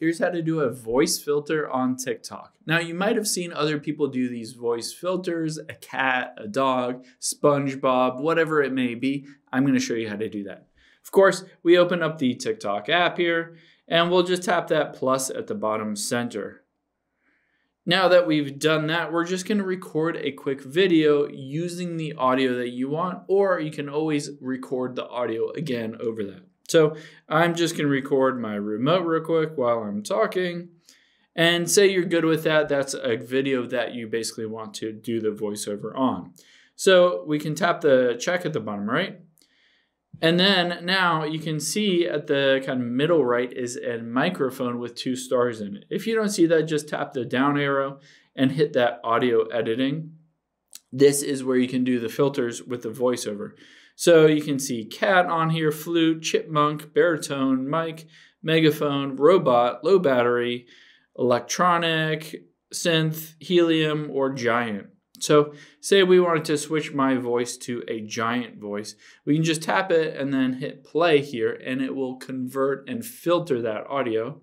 Here's how to do a voice filter on TikTok. Now, you might have seen other people do these voice filters, a cat, a dog, SpongeBob, whatever it may be. I'm gonna show you how to do that. Of course, we open up the TikTok app here, and we'll just tap that plus at the bottom center. Now that we've done that, we're just gonna record a quick video using the audio that you want, or you can always record the audio again over that. So I'm just gonna record my remote real quick while I'm talking, and say you're good with that. That's a video that you basically want to do the voiceover on. So we can tap the check at the bottom right. And then now you can see at the kind of middle right is a microphone with two stars in it. If you don't see that, just tap the down arrow and hit that audio editing. This is where you can do the filters with the voiceover. So you can see cat on here, flute, chipmunk, baritone, mic, megaphone, robot, low battery, electronic, synth, helium, or giant. So say we wanted to switch my voice to a giant voice. We can just tap it and then hit play here, and it will convert and filter that audio.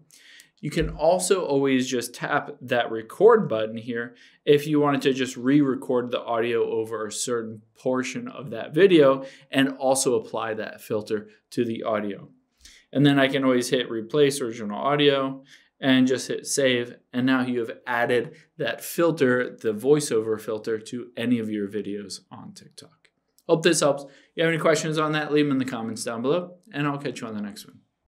You can also always just tap that record button here if you wanted to just re-record the audio over a certain portion of that video and also apply that filter to the audio. And then I can always hit replace original audio and just hit save. And now you have added that filter, the voiceover filter, to any of your videos on TikTok. Hope this helps. If you have any questions on that, leave them in the comments down below, and I'll catch you on the next one.